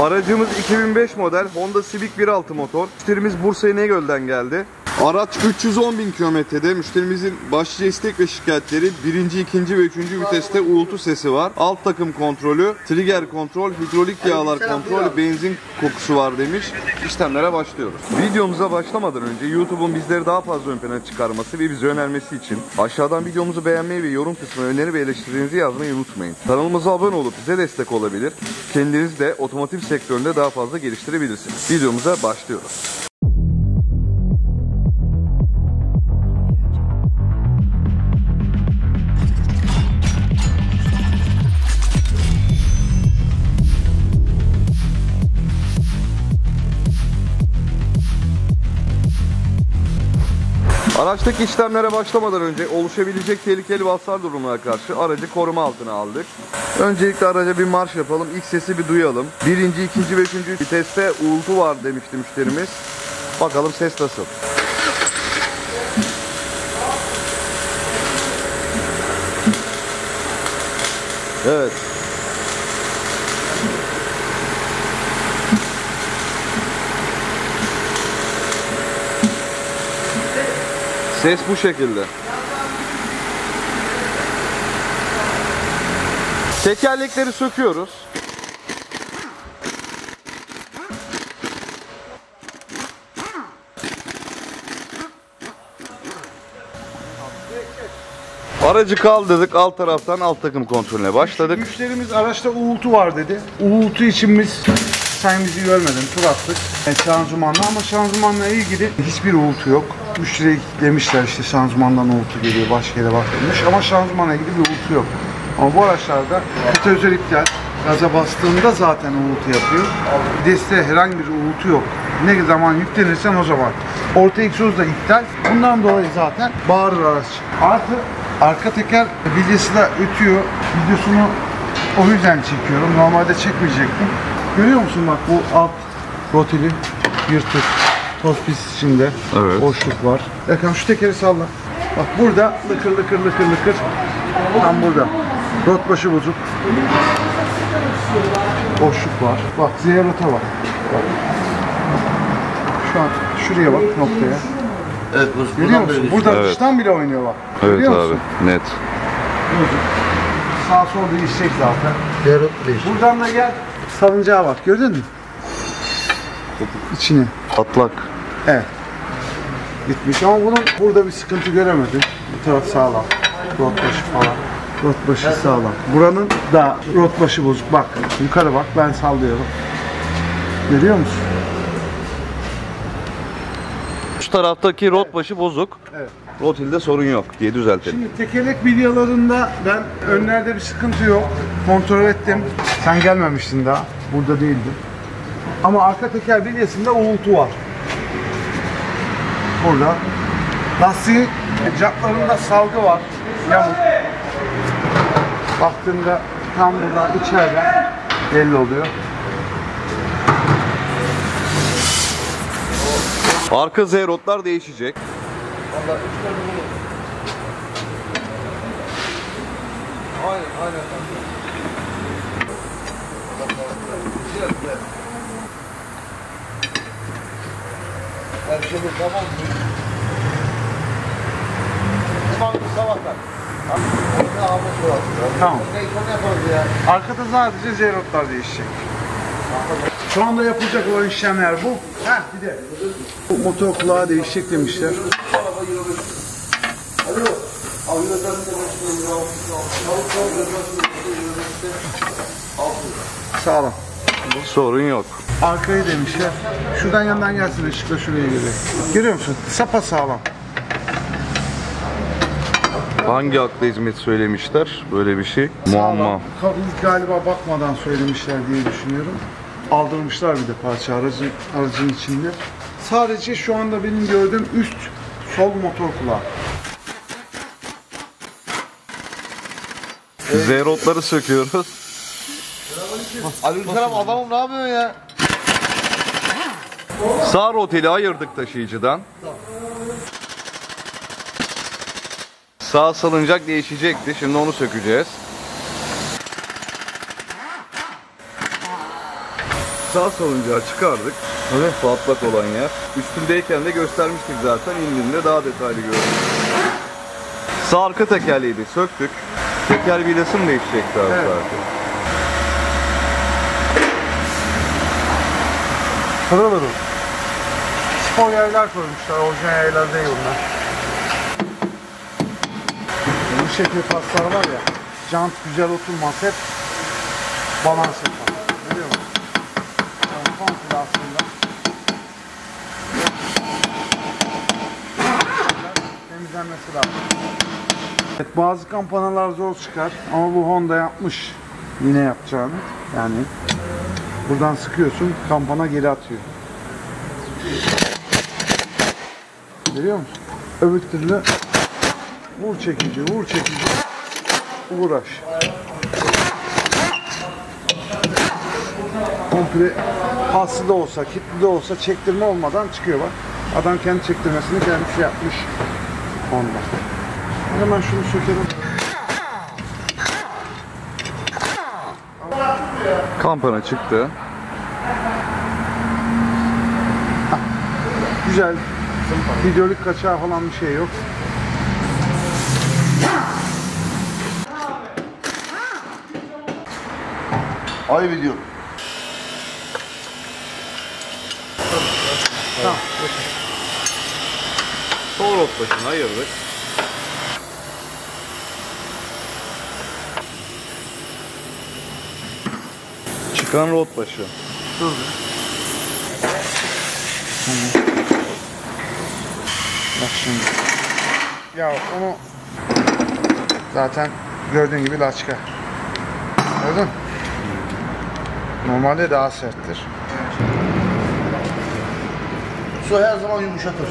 Aracımız 2005 model Honda Civic 1.6 motor. Müşterimiz Bursa İnegöl'den geldi. Araç 310.000 kilometrede. Müşterimizin başlıca istek ve şikayetleri 1. 2. ve 3. viteste uğultu sesi var. Alt takım kontrolü, trigger kontrol, hidrolik yağlar kontrol, benzin kokusu var demiş. İşlemlere başlıyoruz. Videomuza başlamadan önce YouTube'un bizleri daha fazla ön plana çıkarması ve bizi önermesi için aşağıdan videomuzu beğenmeyi ve yorum kısmına öneri ve eleştirinizi yazmayı unutmayın. Kanalımıza abone olup bize destek olabilir. Kendiniz de otomotiv sektöründe daha fazla geliştirebilirsiniz. Videomuza başlıyoruz. Araçtaki işlemlere başlamadan önce oluşabilecek tehlikeli hasar durumuna karşı aracı koruma altına aldık. Öncelikle araca bir marş yapalım, ilk sesi bir duyalım. 1. 2. ve 3. viteste uğultu var demişti müşterimiz. Bakalım ses nasıl? Evet. Ses bu şekilde. Tekerlekleri söküyoruz. Aracı kaldırdık, alt taraftan alt takım kontrolüne başladık. Müşterimiz araçta uğultu var dedi. Uğultu için biz sayımızı görmedim, tur attık. Şanzımanla, ama şanzımanla ilgili hiçbir uğultu yok. Müşteriye demişler işte şanzımandan uğultu geliyor, başka yere bakılmış ama şanzımanla ilgili bir uğultu yok. Ama bu araçlarda vitezör iptal, gaza bastığında zaten uğultu yapıyor. Viteste herhangi bir uğultu yok. Ne zaman yüklenirsen o zaman. Orta egzoz da iptal. Bundan dolayı zaten bağırır araç. Artı arka teker bilyası da ötüyor. Videosunu o yüzden çekiyorum. Normalde çekmeyecektim. Görüyor musun bak bu alt rotili yırtık. Toz pis içinde, evet. Boşluk var. Erkan şu tekeri salla. Bak burada lıkır lıkır lıkır lıkır. Tam burada. Rot başı bozuk. Boşluk var. Bak Z rota var. Bak. Şu an şuraya bak noktaya. Evet, görüyor musun? Burada evet. Dıştan bile oynuyor bak. Evet, görüyor abi musun? Net. Bozuk. Sağ sol değişecek zaten. Z rota değişecek. Buradan da gel. Salıncağa bak gördün mü? İçini. Patlak. Evet. Gitmiş ama bunun burada bir sıkıntı göremedim. Bu taraf sağlam. Rotbaşı falan. Rotbaşı sağlam. Buranın da rotbaşı bozuk. Bak yukarı bak, ben sallıyorum. Görüyor musun? Şu taraftaki rotbaşı evet. Bozuk. Evet. Rotilde sorun yok diye düzeltelim. Şimdi tekerlek bilyalarında ben önlerde bir sıkıntı yok. Kontrol ettim. Sen gelmemiştin daha. Burada değildin. Ama arka teker bilyasında uğultu var. Burada. Lastiğin caplarında salgı var. Yamuk. Baktığımda tam buradan içeriden belli oluyor. Arka Z rotlar değişecek. Aynen. Her şey tamam mı? Tamam. Arkada sadece zerotlar değişecek. Şu anda yapılacak olan işlemler bu. Heh bir de. Bu motor kulağı değişecek demişler. Sağlam. Sorun yok. Arkayı demişler. Şuradan yandan gelsin ışıkla şuraya göre. Görüyor musun? Sapa sağlam. Hangi akla hizmet söylemişler? Böyle bir şey. Sağlam. Muamma. Galiba bakmadan söylemişler diye düşünüyorum. Aldırmışlar bir de parça aracın içinde. Sadece şu anda benim gördüğüm üst sol motor kulağı. Evet. Zerotları söküyoruz. Ali Rıfat adamım ne yapıyor ya? Sağ roteli ayırdık taşıyıcıdan. Sağ salıncak değişecekti. Şimdi onu sökeceğiz. Sağ salıncağı çıkardık. Evet. Patlak olan yer. Üstündeyken de göstermiştik zaten. İndiğinde daha detaylı gördük. Sağ arka tekerleği de söktük. Teker vidası mı değişecekti abi? Evet. Buraları spor yaylar koymuşlar. Orijinal yaylar değil bunlar. Bu şekilde paslar var ya. Jant güzel oturmaz hep. Balans yapar. Görüyor musun? Komple aslında. Temizlenmesi lazım. Evet, bazı kampanalar zor çıkar ama bu Honda yapmış yine yapacağını. Yani buradan sıkıyorsun, kampana geri atıyor. Görüyor musun? Öbür türlü vur çekici, vur çekici, uğraş. Komple paslı da olsa, kitli de olsa çektirme olmadan çıkıyor bak. Adam kendi çektirmesini kendisi yapmış. Honda. Hemen şunu sökelim. Kampana çıktı. Güzel. Hidrolik kaçağı falan bir şey yok. Ay video. Tamam. Sol rot başını ayırdık. Çıkan rot başı. Dur. Bak şimdi. Ya onu zaten gördüğün gibi laçka. Gördün mü? Normalde daha serttir. Su her zaman yumuşatır.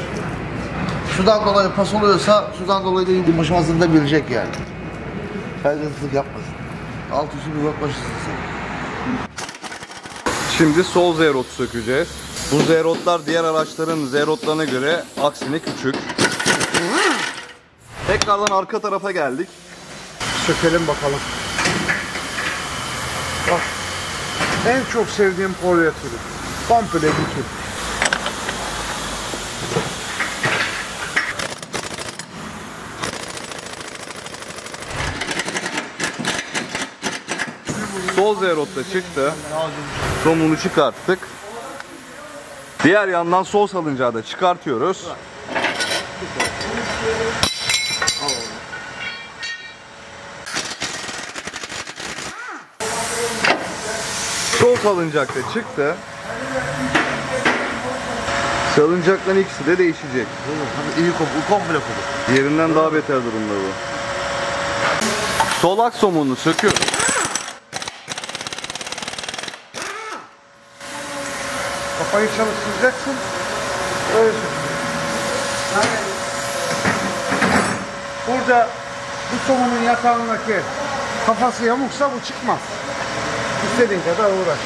Sudan dolayı pas oluyorsa, sudan dolayı da yumuşamasını da bilecek yani. Saygısızlık yapmasın. Alt üstü bir rot başısın sen. Şimdi sol Z-rot sökeceğiz. Bu Z-rotlar diğer araçların Z-rotlarına göre aksine küçük. Tekrardan arka tarafa geldik. Sökelim bakalım. Bak. En çok sevdiğim polya türü. Komple bütün. Sol Z-rot da çıktı. Somunu çıkarttık. Diğer yandan sol salıncağı da çıkartıyoruz. Sol salıncak da çıktı. Salıncakların ikisi de değişecek. İyi komple kopuk. Yerinden daha beter durumda bu. Solak somununu söküyoruz. Kafayı çalıştıracaksın, öyle yani. Burada bu somunun yatağındaki kafası yamuksa bu çıkmaz. İstediğin kadar uğraş.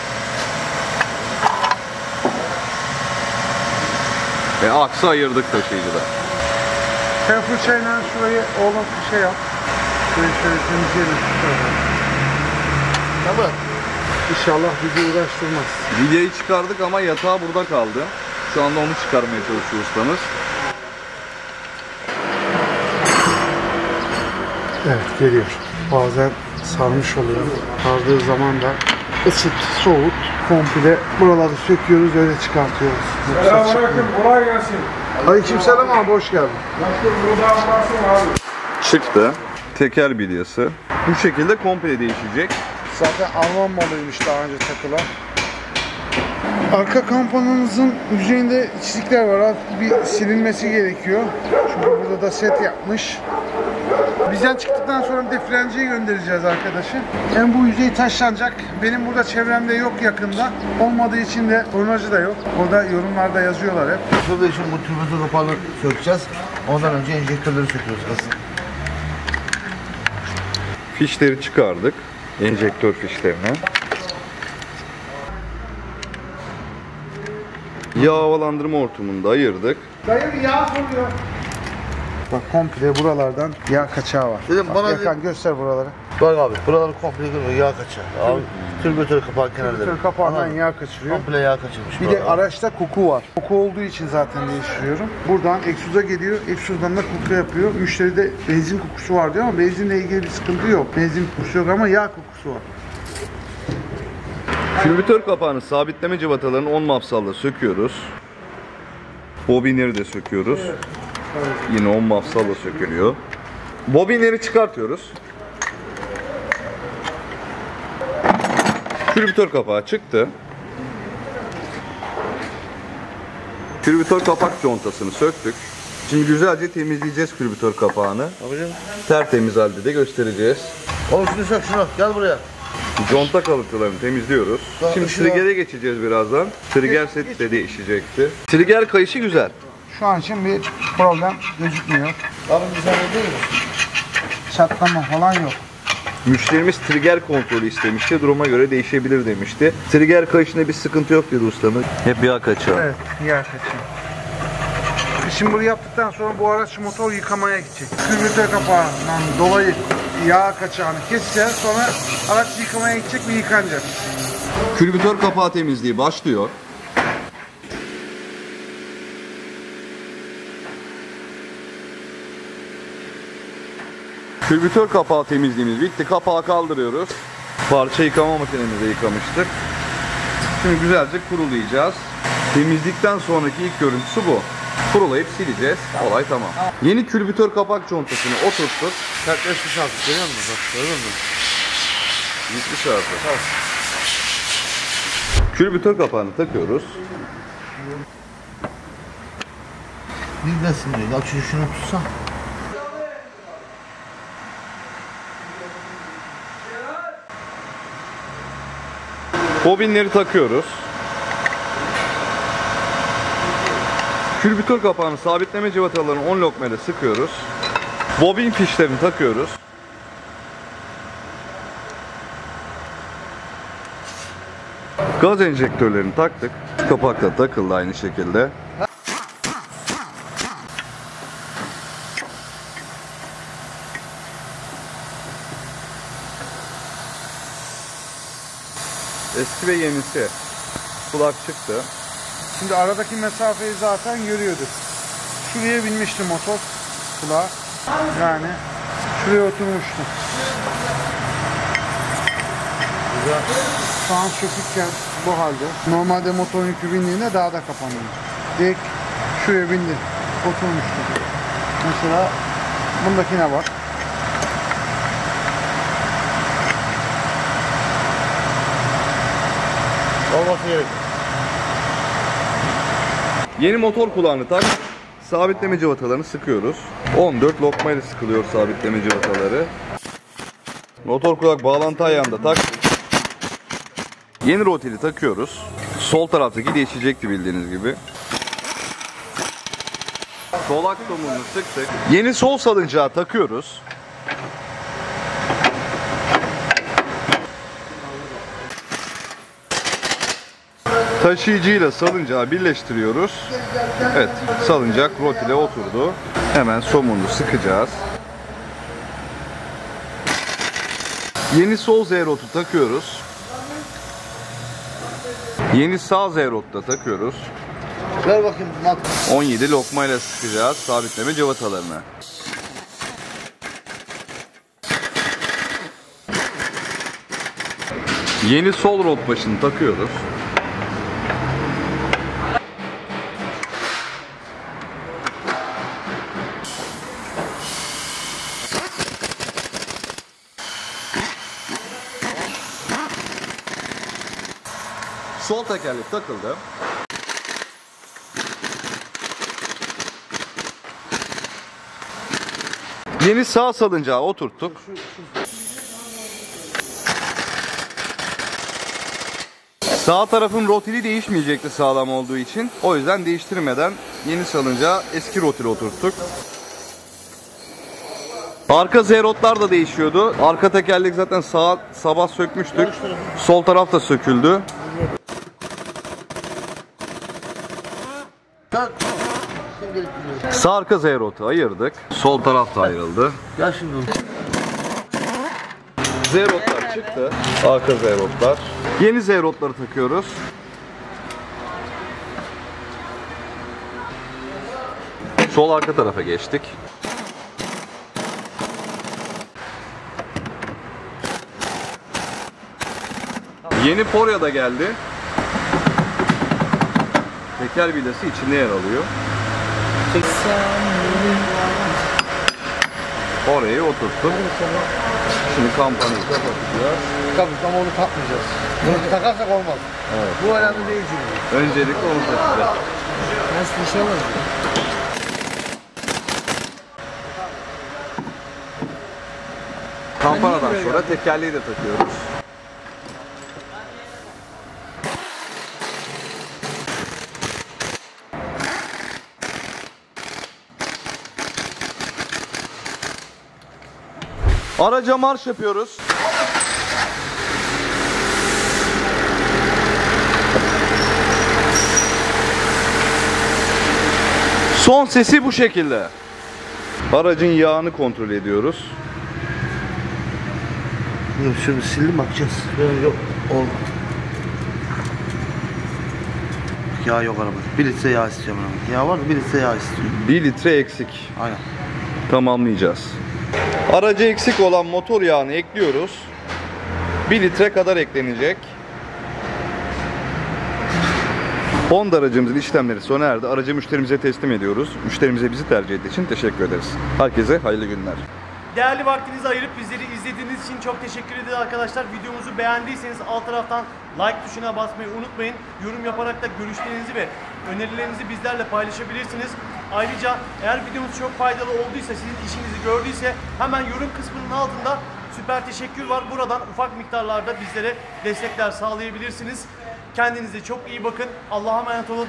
Aksı ayırdık taşıyıcıda. Sen fırçayla şurayı oğlum bir şey yap. Şöyle temizleyelim. Tamam. İnşallah bizi uğraştırmaz. Videoyu çıkardık ama yatağı burada kaldı. Şu anda onu çıkarmaya çalışıyor ustamız. Evet, geliyor. Bazen sarmış oluyor. Sardığı zaman da ısıt, soğut, komple buraları söküyoruz, öyle çıkartıyoruz. Selamünaleyküm, kolay gelsin. Aleykümselam abi, hoş geldin. Çıktı. Teker bilyası. Bu şekilde komple değişecek. Zaten Alman malıymış daha önce takılan. Arka kampananızın yüzeyinde çizikler var. Artık bir silinmesi gerekiyor. Çünkü burada da set yapmış. Bizden çıktıktan sonra bir de frenciye göndereceğiz arkadaşı. Hem bu yüzey taşlanacak. Benim burada çevremde yok yakında. Olmadığı için de tornacı da yok. Orada yorumlarda yazıyorlar hep. Burada için bu türbüzü kapalı sökeceğiz. Ondan önce enjektörleri söküyoruz aslında. Fişleri çıkardık. Enjektör fişlerine. Yağ havalandırma hortumunu da ayırdık. Dayı yağ soruyor. Bak komple buralardan yağ kaçağı var. Bak, Gökhan göster buraları. Bak abi, buraları komple yağ kaçıyor. Abi, türbütör kapağı kenarları. Türbütör kapağından yağ kaçırıyor. Komple yağ kaçırmış. Bir de araçta koku var. Koku olduğu için zaten değiştiriyorum. Buradan egzoza geliyor, egzozdan da koku yapıyor. Müşteride benzin kokusu var diyor ama benzinle ilgili bir sıkıntı yok. Benzin kokusu yok ama yağ kokusu var. Külbütör kapağını sabitleme cıvatalarını 10 mafsalla söküyoruz. Bobinleri de söküyoruz. Evet. Evet. Yine 10 mafsalla sökülüyor. Bobinleri çıkartıyoruz. Külbütör kapağı çıktı. Külbütör kapak contasını söktük. Şimdi güzelce temizleyeceğiz külbütör kapağını. Abicim. Tertemiz halde de göstereceğiz. Oğlum şunu sök şunu, gel buraya. Conta kalıntılarını temizliyoruz. Daha şimdi trigger'e geçeceğiz birazdan. Trigger seti de değişecekti. Trigger kayışı güzel. Şu an için bir problem gözükmüyor. Abi güzel değil mi? Çatlama falan yok. Müşterimiz trigger kontrolü istemişti. Duruma göre değişebilir demişti. Trigger kayışında bir sıkıntı yok dedi ustamız. Hep yağ kaçağı. Evet, yağ kaçağı. Şimdi bunu yaptıktan sonra bu araç motor yıkamaya gidecek. Külbütör kapağından dolayı yağ kaçağını keseceğiz, sonra araç yıkamaya gidecek ve yıkanacak. Külbütör kapağı temizliği başlıyor. Külbütör kapağı temizliğimiz bitti. Kapağı kaldırıyoruz. Parça yıkama makinemizde yıkamıştık. Şimdi güzelce kurulayacağız. Temizlikten sonraki ilk görüntüsü bu. Kurulayıp sileceğiz. Tamam. Olay tamam. Tamam. Yeni külbütör kapak contasını oturttuk. Sertleşmiş artık. Görüyor musun? Görüyor musun? Gitmiş artık. Tamam. Külbütör kapağını takıyoruz. Bilmesin diyor. Açıcı şunu tutsa. Bobinleri takıyoruz. Külbütör kapağını sabitleme cıvatalarını 10 lokmayla sıkıyoruz. Bobin fişlerini takıyoruz. Gaz enjektörlerini taktık. Kapak da takıldı aynı şekilde. Eski ve yenisi kulak çıktı. Şimdi aradaki mesafeyi zaten görüyorduk. Şuraya binmişti motor kulağa. Yani şuraya oturmuştu. Güzel. Şu an sökükken bu halde. Normalde motorun yükü bindiğinde daha da kapanıyor. Direkt şuraya bindi. Oturmuştu. Mesela bundakine bak. Olması gerekiyor. Yeni motor kulağını tak, sabitleme cıvatalarını sıkıyoruz. 14 lokmayla sıkılıyor sabitleme cıvataları. Motor kulak bağlantı ayağında tak. Yeni rotili takıyoruz. Sol taraftaki değişecekti bildiğiniz gibi. Solak tomurunu sıktık. Yeni sol salıncağı takıyoruz. Taşıyıcıyla salıncağı birleştiriyoruz. Evet, salıncak rotile oturdu. Hemen somunu sıkacağız. Yeni sol Z rotu takıyoruz. Yeni sağ Z rotu da takıyoruz. 17 lokmayla sıkacağız sabitleme cıvatalarını. Yeni sol rot başını takıyoruz. Sol tekerlek takıldı. Yeni sağ salıncağı oturttuk. Sağ tarafın rotili değişmeyecekti sağlam olduğu için. O yüzden değiştirmeden yeni salıncağı eski rotile oturttuk. Arka Z-rotlar da değişiyordu. Arka tekerlek zaten sabah sökmüştük. Sol taraf da söküldü. Sağ arka Z-rotu ayırdık. Sol taraf da ayrıldı. Gel şimdi. Z-rotlar çıktı. Arka Z-rotlar. Yeni Z-rotları takıyoruz. Sol arka tarafa geçtik. Yeni Poria da geldi. Teker vidası içinde yer alıyor. Poria'yı oturttum. Şimdi kampanayı kapatacağız. Tabii ama onu takmayacağız. Bunu takarsak olmaz. Evet. Bu önemli değil çünkü. Öncelikle onu takacağız. Nasıl bir şey olmaz mı? Kampanadan sonra tekerleği de takıyoruz. Araca marş yapıyoruz. Son sesi bu şekilde. Aracın yağını kontrol ediyoruz. Şunu sildim bakacağız. Yok oldu. Yağ yok arabada. 1 litre yağ istiyorum. Yağ var mı? 1 litre yağ istiyorum. 1 litre eksik. Aynen. Tamamlayacağız. Araca eksik olan motor yağını ekliyoruz. 1 litre kadar eklenecek. Honda aracımızın işlemleri sona erdi. Aracı müşterimize teslim ediyoruz. Müşterimize bizi tercih ettiği için teşekkür ederiz. Herkese hayırlı günler. Değerli vaktinizi ayırıp bizleri izlediğiniz için çok teşekkür ederiz arkadaşlar. Videomuzu beğendiyseniz alt taraftan like tuşuna basmayı unutmayın. Yorum yaparak da görüşlerinizi ve önerilerinizi bizlerle paylaşabilirsiniz. Ayrıca eğer videomuz çok faydalı olduysa, sizin işinizi gördüyse hemen yorum kısmının altında süper teşekkür var. Buradan ufak miktarlarda bizlere destekler sağlayabilirsiniz. Kendinize çok iyi bakın. Allah'a emanet olun.